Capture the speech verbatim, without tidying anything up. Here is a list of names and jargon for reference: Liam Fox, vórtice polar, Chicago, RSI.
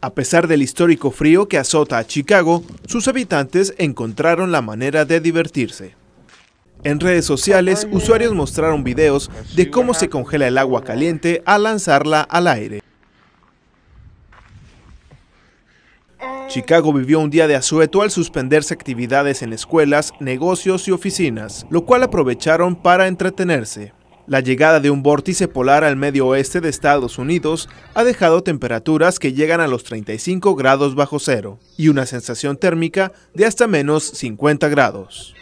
A pesar del histórico frío que azota a Chicago, sus habitantes encontraron la manera de divertirse. En redes sociales, usuarios mostraron videos de cómo se congela el agua caliente al lanzarla al aire. Chicago vivió un día de asueto al suspenderse actividades en escuelas, negocios y oficinas, lo cual aprovecharon para entretenerse. La llegada de un vórtice polar al medio oeste de Estados Unidos ha dejado temperaturas que llegan a los treinta y cinco grados bajo cero y una sensación térmica de hasta menos cincuenta grados.